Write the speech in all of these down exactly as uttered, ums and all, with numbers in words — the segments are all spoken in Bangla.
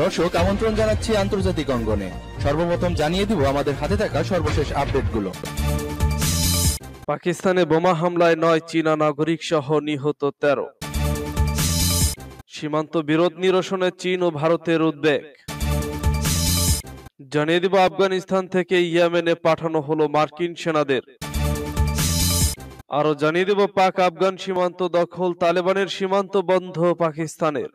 दर्शक आमंत्रण जानाচ্ছি আন্তর্জাতিক অঙ্গনে। সর্বপ্রথম জানিয়ে দিব আমাদের হাতে থাকা সর্বশেষ আপডেটগুলো। পাকিস্তানে বোমা হামলায় নয় চীনা নাগরিক সহ নিহত তেরো। সীমান্ত বিরোধ নিরসনে চীন ও ভারতের উদ্বেগ। জানিয়ে দিব আফগানিস্তান থেকে ইয়েমেনে পাঠানো হলো মার্কিন সেনাদের। আরো জানিয়ে দিব পাক আফগান সীমান্ত দখল, তালেবানের সীমান্ত বন্ধ পাকিস্তানের।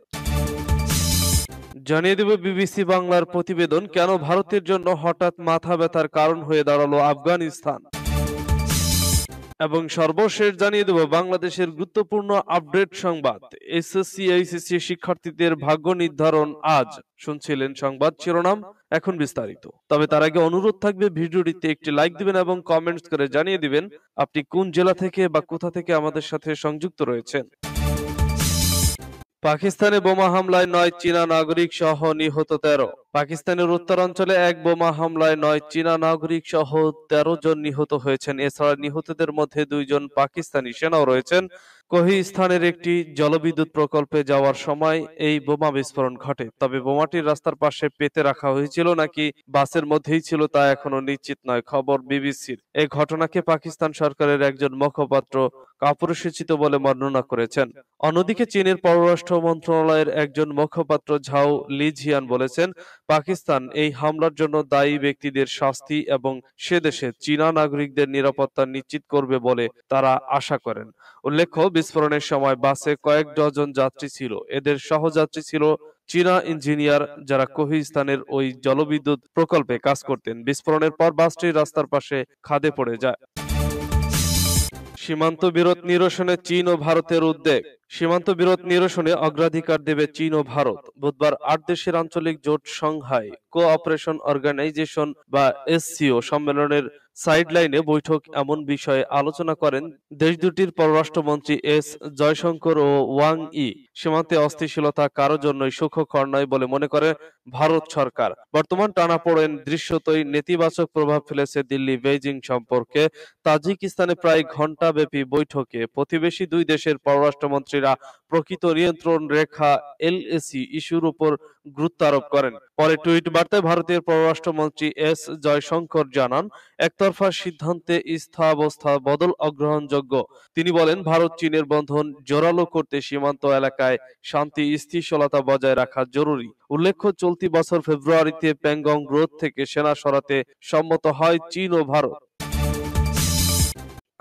জানিয়ে দেব বিবিসি বাংলার প্রতিবেদন, কেন ভারতের জন্য হঠাৎ মাথা ব্যথার কারণ হয়ে দাঁড়ালো আফগানিস্তান। এবং সর্বশেষ জানিয়ে দেব বাংলাদেশের গুরুত্বপূর্ণ আপডেট সংবাদ, এসএসসি এইচএসসি শিক্ষার্থীদের ভাগ্য নির্ধারণ আজ। শুনছিলেন সংবাদ শিরোনাম, এখন বিস্তারিত। তবে তার আগে অনুরোধ থাকবে ভিডিওটিতে একটি লাইক দিবেন এবং কমেন্টস করে জানিয়ে দিবেন আপনি কোন জেলা থেকে বা কোথা থেকে আমাদের সাথে সংযুক্ত রয়েছেন। পাকিস্তানে বোমা হামলায় নয় চীনা নাগরিক সহ নিহত তেরো। পাকিস্তানের উত্তরাঞ্চলে এক বোমা হামলায় নয় চীনা নাগরিক সহ তেরো জন নিহত হয়েছেন। এছাড়া নিহতদের মধ্যে দুইজন পাকিস্তানি সেনাও রয়েছেন। কোহিস্থানের একটি জলবিদ্যুৎ প্রকল্পে যাওয়ার সময় এই বোমা বিস্ফোরণ ঘটে। তবে বোমাটির রাস্তার পাশে পেতে রাখা হয়েছিল নাকি বাসের মধ্যেই ছিল তা এখনো নিশ্চিত নয়, খবর বিবিসির। এই ঘটনাকে পাকিস্তান সরকারের একজন মুখপাত্র কাপুরুষোচিত বলে বর্ণনা করেছেন। অন্যদিকে চীনের পররাষ্ট্র মন্ত্রণালয়ের একজন মুখপাত্র ঝাও লিজিয়ান বলেছেন, পাকিস্তান এই হামলার জন্য দায়ী ব্যক্তিদের শাস্তি এবং সে দেশে চীনা নাগরিকদের নিরাপত্তা নিশ্চিত করবে বলে তারা আশা করেন। উল্লেখ্য, বিস্ফোরণের সময় বাসে কয়েক ডজন যাত্রী ছিল। এদের সহযাত্রী ছিল চীনা ইঞ্জিনিয়ার যারা কোহিস্তানের ওই জলবিদ্যুৎ প্রকল্পে কাজ করতেন। বিস্ফোরণের পর বাসটি রাস্তার পাশে খাদে পড়ে যায়। সীমান্ত বিরোধ নিরসনে চীন ও ভারতের উদ্বেগ। সীমান্ত বিরোধ নিরসনে অগ্রাধিকার দেবে চীন ও ভারত। বুধবার আট দেশের আঞ্চলিক জোট সাংহাই কোঅপারেশন অর্গানাইজেশন বা এসসিও সম্মেলনের সাইডলাইনে বৈঠক এমন বিষয়ে আলোচনা করেন দেশ দুটির পররাষ্ট্রমন্ত্রী এস জয়শঙ্কর ও ওয়াং ই। সীমান্তে অস্থিতিশীলতা কারো জন্যই সুখকর নয় বলে মনে করে ভারত সরকার। বর্তমান টানাপোড়েন দৃশ্যতই নেতিবাচক প্রভাব ফেলেছে দিল্লি বেইজিং সম্পর্কে। তাজিকিস্তানে প্রায় ঘণ্টাব্যাপী বৈঠকে প্রতিবেশী দুই দেশের পররাষ্ট্রমন্ত্রী প্রকৃত নিয়ন্ত্রণ রেখা এলএসি ইস্যুর উপর গুরুত্ব আরোপ করেন। পরে টুইট বার্তায় ভারতের পররাষ্ট্রমন্ত্রী এস জয়শঙ্কর জানান, একতরফা সিদ্ধান্তে স্থিতাবস্থা বদল অগ্রহণযোগ্য। তিনি বলেন, ভারত চীনের বন্ধন জোরালো করতে সীমান্ত এলাকায় শান্তি স্থিতিশীলতা বজায় রাখা জরুরি। উল্লেখ্য, চলতি বছর ফেব্রুয়ারিতে প্যাংগং হ্রদ থেকে সেনা সরাতে সম্মত হয় চীন ও ভারত।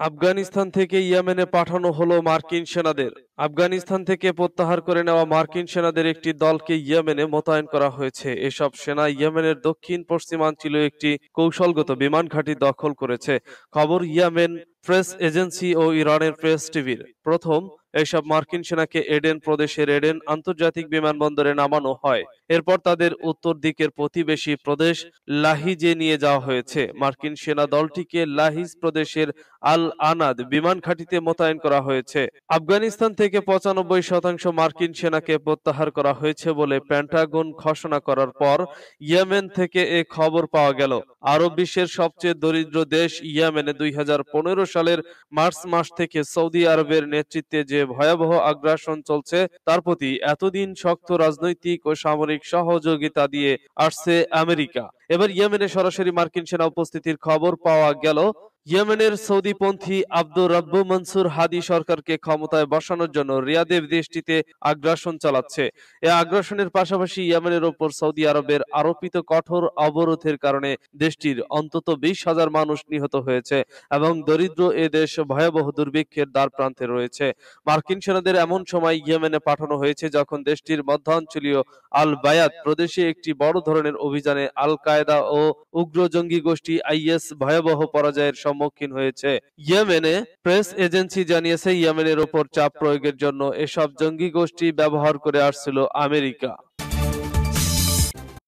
আফগানিস্তান থেকে ইয়েমেনে পাঠানো হলো মার্কিন সেনাদের। আফগানিস্তান থেকে প্রত্যাহার করে নেওয়া মার্কিন সেনাদের একটি দলকে ইয়েমেনে মোতায়েন করা হয়েছে। এসব সেনা ইয়েমেনের দক্ষিণ পশ্চিমাঞ্চলে একটি কৌশলগত বিমান ঘাঁটি দখল করেছে। খবর ইয়েমেন প্রেস এজেন্সি ও ইরানের প্রেস টিভির। প্রথম এইসব মার্কিন সেনাকে এডেন প্রদেশের এডেন আন্তর্জাতিক বিমানবন্দরে নামানো হয়। এরপর তাদের উত্তর দিকের প্রতিবেশী প্রদেশ লাহিজে নিয়ে যাওয়া হয়েছে। মার্কিন সেনা দলটিকে লাহিজ প্রদেশের আল আনাদ বিমান ঘাঁটিতে মোতায়েন করা হয়েছে। আফগানিস্তান থেকে পঁচানব্বই শতাংশ মার্কিন সেনাকে প্রত্যাহার করা হয়েছে বলে পেন্টাগন ঘোষণা করার পর ইয়েমেন থেকে এ খবর পাওয়া গেল। আরব বিশ্বের সবচেয়ে দরিদ্র দেশ ইয়েমেনে দুই হাজার পনেরো সালের মার্চ মাস থেকে সৌদি আরবের নেতৃত্বে যে ভয়াবহ আগ্রাসন চলছে তার প্রতি এতদিন শক্ত রাজনৈতিক ও সামরিক সহযোগিতা দিয়ে আসছে আমেরিকা। এবার ইয়েমেনে সরাসরি মার্কিন সেনা উপস্থিতির খবর পাওয়া গেল। ইয়েমেনের সৌদিপন্থী আব্দুর রাব্বু মনসুর হাদি সরকারকে ক্ষমতায় বসানোর জন্য রিয়াদে দেশটিতে আগ্রাসন চালাচ্ছে। এই আগ্রাসনের পাশাপাশি ইয়েমেনের ওপর সৌদি আরবের আরোপিত কঠোর অবরোধের কারণে দেশটির অন্তত বিশ হাজার মানুষ নিহত হয়েছে এবং দরিদ্র এ দেশ ভয়াবহ দুর্ভিক্ষের দ্বার প্রান্তে রয়েছে। মার্কিন সেনাদের এমন সময় ইয়েমেনে পাঠানো হয়েছে যখন দেশটির মধ্যাঞ্চলীয় আল বায়াত প্রদেশে একটি বড় ধরনের অভিযানে আল কায়দা ও উগ্র জঙ্গি গোষ্ঠী আইএস ভয়াবহ পরাজয়ের সম্মুখীন হয়েছে। ইয়েমেনে প্রেস এজেন্সি জানিয়েছে, ইয়েমেনের ওপর চাপ প্রয়োগের জন্য এসব জঙ্গি গোষ্ঠী ব্যবহার করে আসছিল আমেরিকা।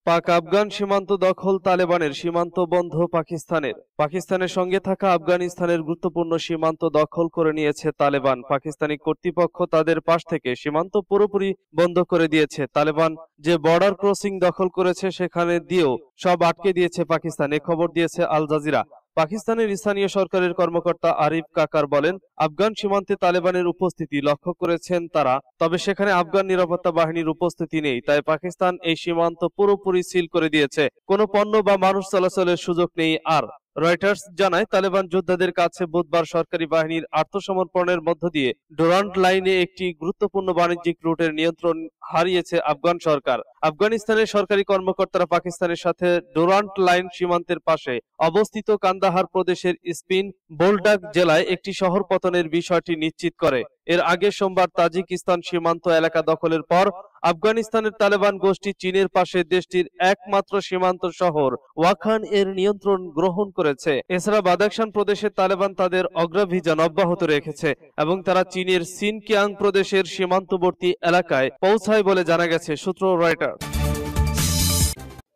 পাক আফগান সীমান্ত দখল, তালেবানের সীমান্ত বন্ধ পাকিস্তানের। পাকিস্তানের সঙ্গে থাকা আফগানিস্তানের গুরুত্বপূর্ণ সীমান্ত দখল করে নিয়েছে তালেবান। পাকিস্তানি কর্তৃপক্ষ তাদের পাশ থেকে সীমান্ত পুরোপুরি বন্ধ করে দিয়েছে। তালেবান যে বর্ডার ক্রসিং দখল করেছে সেখানে দিয়েও সব আটকে দিয়েছে পাকিস্তান, এ খবর দিয়েছে আল জাজিরা। पाकिस्तानेर स्थानीय सरकारेर कर्मकर्ता आरिफ काकार बोलेन अफगान सीमान्ते तालेबानेर उपस्थिति लक्ष्य करेछेन तारा, तबे सेखाने अफगान निरापत्ता बाहिनीर उपस्थिति नेई, ताई पाकिस्तान एई सीमान्त पुरोपुरी सील करे दियेछे, कोनो पण्य बा मानुष चलाचलेर सुयोग नेई। आर रॉयटार्स जानाय तालेबान योद्धादेर काछे बुधवार सरकारी बाहिनीर आत्मसमर्पणेर मध्य दिये डोरान्ट लाइने एकटी गुरुत्वपूर्ण वाणिज्यिक रूटेर नियंत्रण हारियेছে আফগান সরকার। আফগানিস্তানের সরকারি কর্মকর্তারা পাকিস্তানের সাথে ডোরান্ট লাইন সীমান্তের পাশে অবস্থিত কান্দাহার প্রদেশের স্পিন বোল্ডাক জেলায় একটি শহর পতনের বিষয়টি নিশ্চিত করে। এর আগে সোমবার তাজিকিস্তান সীমান্ত এলাকা দখলের পর আফগানিস্তানের তালেবান গোষ্ঠী চীনের পাশে দেশটির একমাত্র সীমান্ত শহর ওয়াখান এর নিয়ন্ত্রণ গ্রহণ করেছে। এছাড়া বাদাখশান প্রদেশে তালেবান তাদের অগ্রাভিযান অব্যাহত রেখেছে এবং তারা চীনের সিনকিয়াং প্রদেশের সীমান্তবর্তী এলাকায় পৌঁছায় বলে জানা গেছে। সূত্র রয়টার্স।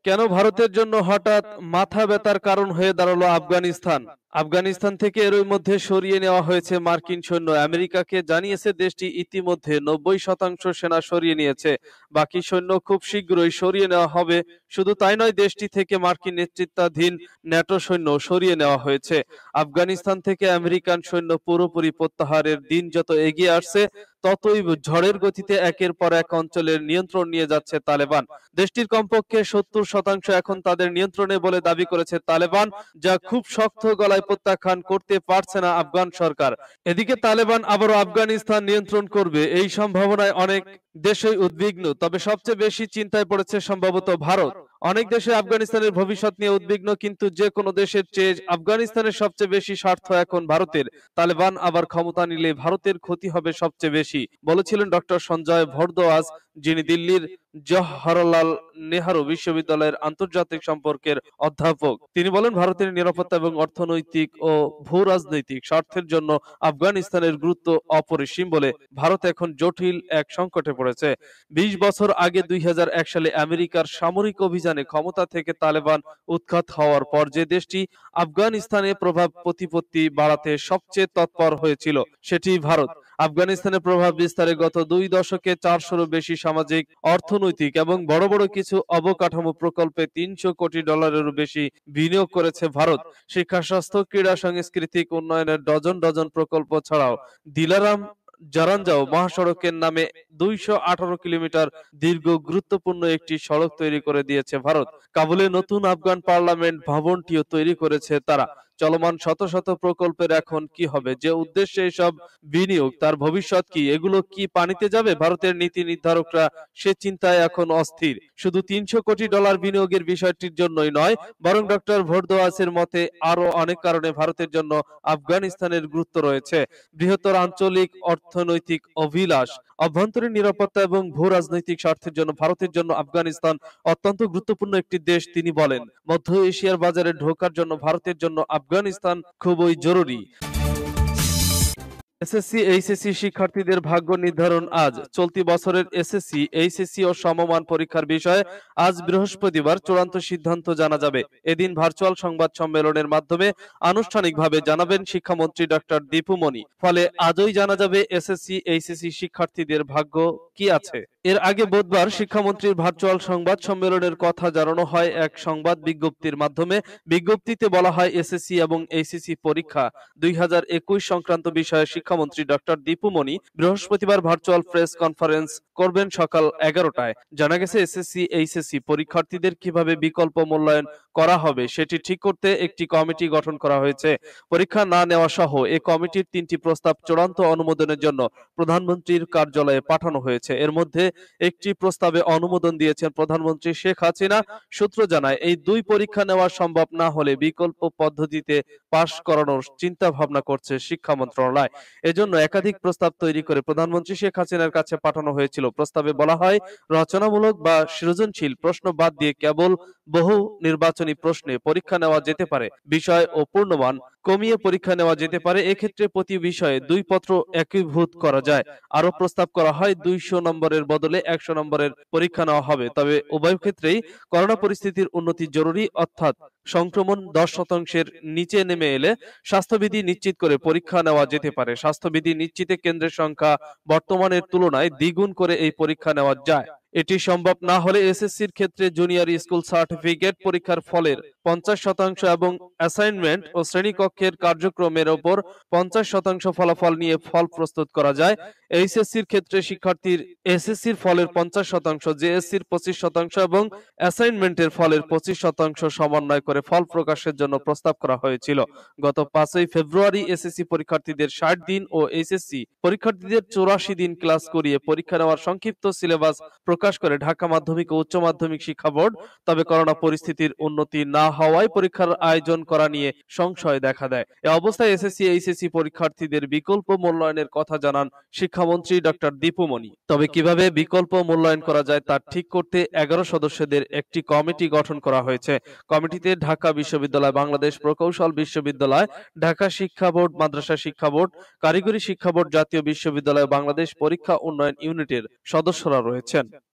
কেন ভারতের জন্য হঠাৎ মাথা ব্যথার কারণ হয়ে দাঁড়ালো আফগানিস্তান? আফগানিস্তান থেকে এরই মধ্যে সরিয়ে নেওয়া হয়েছে মার্কিন সৈন্য। আমেরিকাকে জানিয়েছে দেশটি ইতিমধ্যে নব্বই শতাংশ সেনা সরিয়ে নিয়েছে, বাকি সৈন্য খুব শীঘ্রই সরিয়ে নেওয়া হবে। শুধু তাই নয়, দেশটি থেকে মার্কিন নেতৃত্বাধীন ন্যাটো সৈন্য সরিয়ে নেওয়া হয়েছে। আফগানিস্তান থেকে আমেরিকান সৈন্য পুরোপুরি প্রত্যাহারের দিন যত এগিয়ে আসছে ততই ঝড়ের গতিতে একের পর এক অঞ্চলের নিয়ন্ত্রণ নিয়ে যাচ্ছে তালেবান। দেশটির কমপক্ষে সত্তর শতাংশ এখন তাদের নিয়ন্ত্রণে বলে দাবি করেছে তালেবান, যা খুব শক্ত গলায় প্রত্যাখ্যান করতে পারছে না আফগান সরকার। এদিকে তালেবান আবারও আফগানিস্তান নিয়ন্ত্রণ করবে এই সম্ভাবনায় অনেক দেশই উদ্বিগ্ন, তবে সবচেয়ে বেশি চিন্তায় পড়েছে সম্ভবত ভারত। অনেক দেশে আফগানিস্তানের ভবিষ্যৎ নিয়ে উদ্বিগ্ন, কিন্তু যে কোনো দেশের চেয়ে আফগানিস্তানের সবচেয়ে বেশি স্বার্থ এখন ভারতের। তালেবান আবার ক্ষমতা নিলে ভারতের ক্ষতি হবে সবচেয়ে বেশি, বলেছিলেন ডক্টর সঞ্জয় ভরদ্বাজ, যিনি দিল্লির জওহরলাল নেহরু বিশ্ববিদ্যালয়ের আন্তর্জাতিক সম্পর্কের অধ্যাপক। তিনি বলেন, ভারতের নিরাপত্তা এবং অর্থনৈতিক ও ভূরাজনৈতিক স্বার্থের জন্য আফগানিস্তানের গুরুত্ব অপরিসীম বলে ভারত এখন জটিল এক সংকটে পড়েছে। বিশ বছর আগে দুই হাজার এক সালে আমেরিকার সামরিক অভিযানে ক্ষমতা থেকে তালেবান উৎখাত হওয়ার পর যে দেশটি আফগানিস্তানে প্রভাব প্রতিপত্তি বাড়াতে সবচেয়ে তৎপর হয়েছিল সেটি ভারত। আফগানিস্তানের প্রভাব বিস্তারে গত দুই দশকে চারশোরও বেশি সামাজিক, অর্থনৈতিক এবং বড় বড় কিছু অবকাঠামো প্রকল্পে তিনশো কোটি ডলারেরও বেশি বিনিয়োগ করেছে ভারত। শিক্ষা, স্বাস্থ্য, ক্রীড়া, সাংস্কৃতিক উন্নয়নের ডজন ডজন প্রকল্প ছাড়াও দিলারাম জারানজাও মহাসড়কের নামে দুইশো আঠারো কিলোমিটার দীর্ঘ গুরুত্বপূর্ণ একটি সড়ক তৈরি করে দিয়েছে ভারত। কাবুলে নতুন আফগান পার্লামেন্ট ভবনটিও তৈরি করেছে তারা। চলমান শত শত প্রকল্পের এখন কি হবে, যে উদ্দেশ্যে এসব বিনিয়োগ, তার ভবিষ্যৎ কি, এগুলো কি পানিতে যাবে? ভারতের নীতি নির্ধারকরা সে চিন্তায় এখন অস্থির। শুধু তিনশো কোটি ডলার বিনিয়োগের বিষয়টির জন্যই নয়, বরং ডক্টর ভরদ্বাজের মতে আরো অনেক কারণে ভারতের জন্য আফগানিস্তানের গুরুত্ব রয়েছে। বৃহত্তর আঞ্চলিক অর্থনৈতিক অভিলাষ, অভ্যন্তরীণ নিরাপত্তা এবং ভূ রাজনৈতিক স্বার্থের জন্য ভারতের জন্য আফগানিস্তান অত্যন্ত গুরুত্বপূর্ণ একটি দেশ। তিনি বলেন, মধ্য এশিয়ার বাজারে ঢোকার জন্য ভারতের জন্য আফগানিস্তান খুবই জরুরি। এসএসসি এইচএসসি শিক্ষার্থীদের ভাগ্য নির্ধারণ আজ। চলতি বছরের এসএসসি, এইচএসসি ও সমমান পরীক্ষার বিষয়ে আজ বৃহস্পতিবার চূড়ান্ত সিদ্ধান্ত জানা যাবে। এদিন ভার্চুয়াল সংবাদ সম্মেলনের মাধ্যমে আনুষ্ঠানিকভাবে জানাবেন শিক্ষামন্ত্রী ডক্টর দীপু মনি। ফলে আজই জানা যাবে এসএসসি এইচএসসি শিক্ষার্থীদের ভাগ্য কি আছে। এর আগে বুধবার শিক্ষামন্ত্রীর ভার্চুয়াল সংবাদ সম্মেলনের কথা জানানো হয় এক সংবাদ বিজ্ঞপ্তির মাধ্যমে। বিজ্ঞপ্তিতে বলা হয়, এসএসসি এবং এইচএসসি পরীক্ষা দুই হাজার একুশ সংক্রান্ত বিষয়ে শিক্ষামন্ত্রী ডক্টর দীপু মনি বৃহস্পতিবার ভার্চুয়াল প্রেস কনফারেন্স করবেন সকাল এগারোটায়। জানা গেছে, এসএসসি এইচএসসি পরীক্ষার্থীদের কিভাবে বিকল্প মূল্যায়ন করা হবে সেটি ঠিক করতে একটি কমিটি গঠন করা হয়েছে। পরীক্ষা না নেওয়া সহ এ কমিটির তিনটি প্রস্তাব চূড়ান্ত অনুমোদনের জন্য প্রধানমন্ত্রীর কার্যালয়ে পাঠানো হয়েছে। এর মধ্যে একটি প্রস্তাবে অনুমোদন দিয়েছেন প্রধানমন্ত্রী শেখ হাসিনা। সূত্র জানায়, এই দুই পরীক্ষা নেওয়া সম্ভব না হলে বিকল্প পদ্ধতিতে পাশ করানোর চিন্তা ভাবনা করছে শিক্ষা মন্ত্রণালয়। এজন্য একাধিক প্রস্তাব তৈরি করে প্রধানমন্ত্রী শেখ হাসিনার কাছে পাঠানো হয়েছিল। প্রস্তাবে বলা হয়, রচনামূলক বা সৃজনশীল প্রশ্ন বাদ দিয়ে কেবল বহু নির্বাচনী প্রশ্নে পরীক্ষা নেওয়া যেতে পারে, বিষয় ও পূর্ণমান কমিয়ে পরীক্ষা নেওয়া যেতে পারে। এক্ষেত্রে প্রতি বিষয়ে দুই পত্র একীভূত করা যায়। আরো প্রস্তাব করা হয়, দুইশো নম্বরের বদলে একশো নম্বরের পরীক্ষা নেওয়া হবে। তবে উভয় ক্ষেত্রেই করোনা পরিস্থিতির উন্নতি জরুরি, অর্থাৎ সংক্রমণ দশ শতাংশের নিচে নেমে এলে স্বাস্থ্যবিধি নিশ্চিত করে পরীক্ষা নেওয়া যেতে পারে। স্বাস্থ্যবিধি নিশ্চিতে কেন্দ্রের সংখ্যা বর্তমানের তুলনায় দ্বিগুণ করে এই পরীক্ষা নেওয়া যায়। এটি সম্ভব না হলে এসএসসির ক্ষেত্রে জুনিয়র স্কুল সার্টিফিকেট পরীক্ষার ফলের পঞ্চাশ শতাংশ এবং অ্যাসাইনমেন্ট ও শ্রেণীকক্ষের কার্যক্রমের উপর পঞ্চাশ শতাংশ ফলাফল নিয়ে ফল প্রস্তুত করা যায়। এইচএসসির ক্ষেত্রে শিক্ষার্থীর এসএসসির ফলের পঞ্চাশ শতাংশ, জেএসসির পঁচিশ শতাংশ এবং অ্যাসাইনমেন্টের ফলের পঁচিশ শতাংশ সমন্বয় করে ফল প্রকাশের জন্য প্রস্তাব করা হয়েছিল। গত পাঁচই ফেব্রুয়ারি এসএসসি পরীক্ষার্থীদের ষাট দিন ও এইচএসসি পরীক্ষার্থীদের চুরাশি দিন ক্লাস করিয়ে পরীক্ষা নেওয়ার সংক্ষিপ্ত সিলেবাস প্রকাশ করে ঢাকা মাধ্যমিক ও উচ্চ মাধ্যমিক শিক্ষা বোর্ড। তবে করোনা পরিস্থিতির উন্নতি না হওয়ায় পরীক্ষার আয়োজন করা নিয়ে সংশয় দেখা দেয়। এই অবস্থায় এসএসসি এইচএসসি পরীক্ষার্থীদের বিকল্প মূল্যায়নের কথা জানান শিক্ষামন্ত্রী ডক্টর দীপু মনি। তবে কিভাবে বিকল্প মূল্যায়ন করা যায় তা ঠিক করতে এগারো সদস্যদের একটি কমিটি গঠন করা হয়েছে। কমিটিতে ঢাকা বিশ্ববিদ্যালয়, বাংলাদেশ প্রকৌশল বিশ্ববিদ্যালয়, ঢাকা শিক্ষা বোর্ড, মাদ্রাসা শিক্ষা বোর্ড, কারিগরি শিক্ষা বোর্ড, জাতীয় বিশ্ববিদ্যালয়, বাংলাদেশ পরীক্ষা উন্নয়ন ইউনিটের সদস্যরা রয়েছেন।